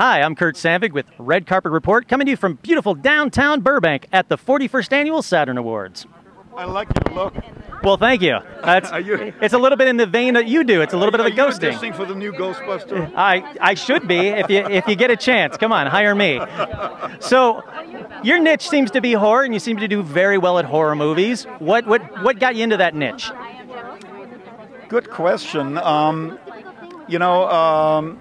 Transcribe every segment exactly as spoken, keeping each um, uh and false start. Hi, I'm Kurt Sandvig with Red Carpet Report, coming to you from beautiful downtown Burbank at the forty-first Annual Saturn Awards. I like your look. Well, thank you. That's, you. It's a little bit in the vein that you do. It's a little bit of a ghosting. Are you auditioning for the new Ghostbuster? I, I should be if you, if you get a chance. Come on, hire me. So your niche seems to be horror, and you seem to do very well at horror movies. What, what, what got you into that niche? Good question. Um, you know, um,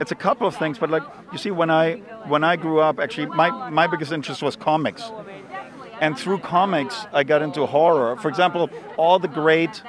it's a couple of things, but like, you see, when I, when I grew up, actually, my, my biggest interest was comics. And through comics, I got into horror. For example, all the great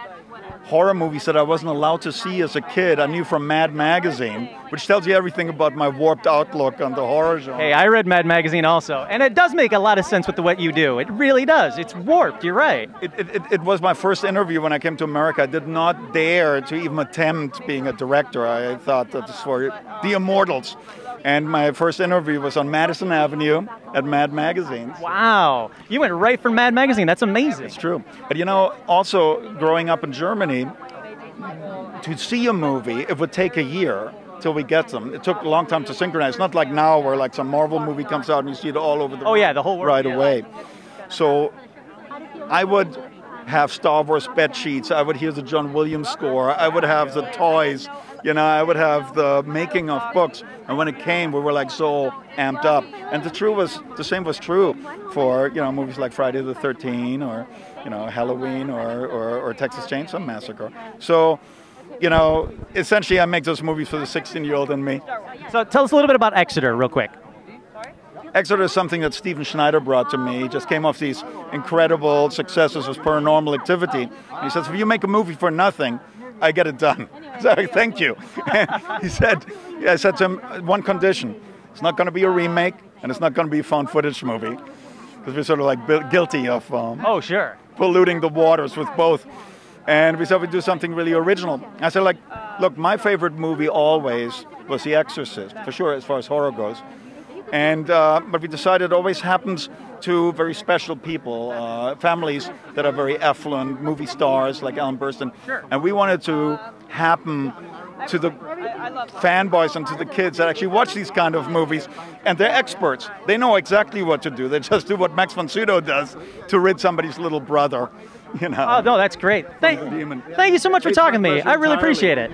horror movies that I wasn't allowed to see as a kid, I knew from Mad Magazine, which tells you everything about my warped outlook on the horror genre. Hey, I read Mad Magazine also, and it does make a lot of sense with the, what you do. It really does. It's warped. You're right. It, it, it, it was my first interview when I came to America. I did not dare to even attempt being a director. I thought that this was the immortals. And my first interview was on Madison Avenue at Mad Magazine. Wow. You went right for Mad Magazine. That's amazing. It's true. But, you know, also growing up in Germany, to see a movie, it would take a year till we get them. It took a long time to synchronize. Not like now where like some Marvel movie comes out and you see it all over the world. Oh, yeah, the whole world. Right yeah. away. So I would have Star Wars bed sheets. I would hear the John Williams score. I would have the toys. You know, I would have the making of books. And when it came, we were like so amped up. And the true was the same was true for, you know, movies like Friday the thirteenth or, you know, Halloween or, or, or Texas Chainsaw Massacre. So, you know, essentially I make those movies for the sixteen-year-old in me. So tell us a little bit about Exeter real quick. Exeter is something that Steven Schneider brought to me. He just came off these incredible successes with Paranormal Activity. And he says, if you make a movie for nothing, I get it done. So thank you. He said, I said to him, one condition. It's not going to be a remake, and it's not going to be a found footage movie. Because we're sort of like guilty of um, oh, sure. polluting the waters with both. And we said we'd do something really original. I said, like, look, my favorite movie always was The Exorcist, for sure, as far as horror goes. And, uh, but we decided it always happens to very special people, uh, families that are very affluent, movie stars like Ellen Burstyn. Sure. And we wanted to happen to the fanboys and to the kids that actually watch these kind of movies. And they're experts. They know exactly what to do. They just do what Max von Sydow does to rid somebody's little brother. You know, oh, no, that's great. Thank, thank you so much for talking to me. I really appreciate it.